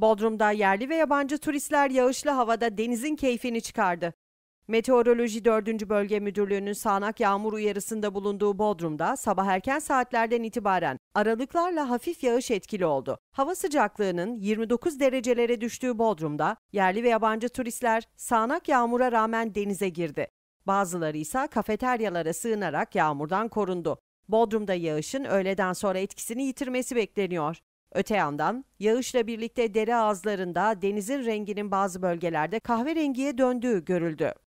Bodrum'da yerli ve yabancı turistler yağışlı havada denizin keyfini çıkardı. Meteoroloji 4. Bölge Müdürlüğü'nün sağanak yağmur uyarısında bulunduğu Bodrum'da sabah erken saatlerden itibaren aralıklarla hafif yağış etkili oldu. Hava sıcaklığının 29 derecelere düştüğü Bodrum'da yerli ve yabancı turistler sağanak yağmura rağmen denize girdi. Bazıları ise kafeteryalara sığınarak yağmurdan korundu. Bodrum'da yağışın öğleden sonra etkisini yitirmesi bekleniyor. Öte yandan yağışla birlikte dere ağızlarında denizin renginin bazı bölgelerde kahverengiye döndüğü görüldü.